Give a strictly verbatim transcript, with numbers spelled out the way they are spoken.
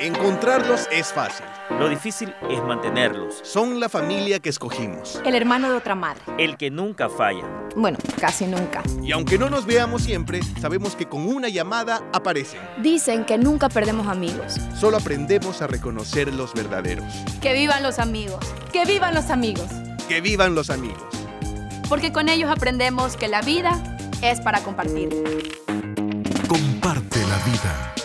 Encontrarlos es fácil. Lo difícil es mantenerlos. Son la familia que escogimos. El hermano de otra madre. El que nunca falla. Bueno, casi nunca. Y aunque no nos veamos siempre, sabemos que con una llamada aparecen. Dicen que nunca perdemos amigos. Solo aprendemos a reconocer los verdaderos. Que vivan los amigos. Que vivan los amigos. Que vivan los amigos. Porque con ellos aprendemos que la vida es para compartir. Comparte la vida.